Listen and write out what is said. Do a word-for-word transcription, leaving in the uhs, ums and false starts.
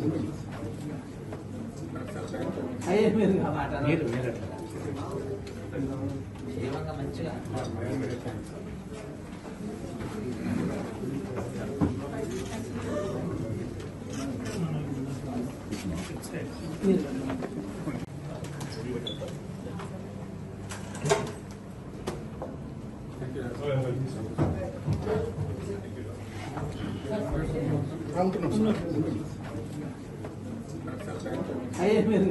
మంచిగా మంచిగా